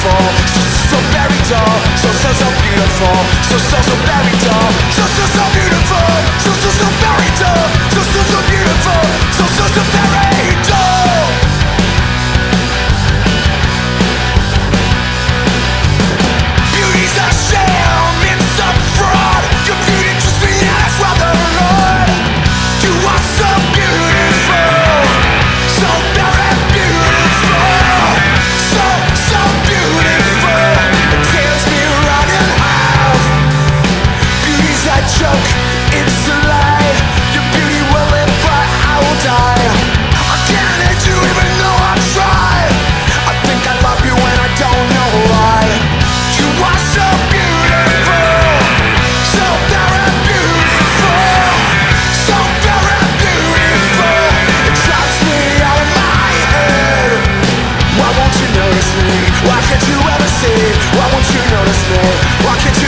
beautiful, so very tall, so beautiful, so very tall, so beautiful, so very tall, so beautiful, so very tall. Beauty's a sham, it's a fraud. Your beauty just me as well, the Lord. You are so beautiful, so very beautiful, so beautiful. It takes me running out. Beauty's a joke, it's a lie. Your beauty will live, but I will die. I can't hate you even though I try. I think I love you and I don't know why. You are so beautiful, so very beautiful, so very beautiful. It drives me out of my head. Why won't you notice me? Why can't you ever see? Why won't you notice me? Why can't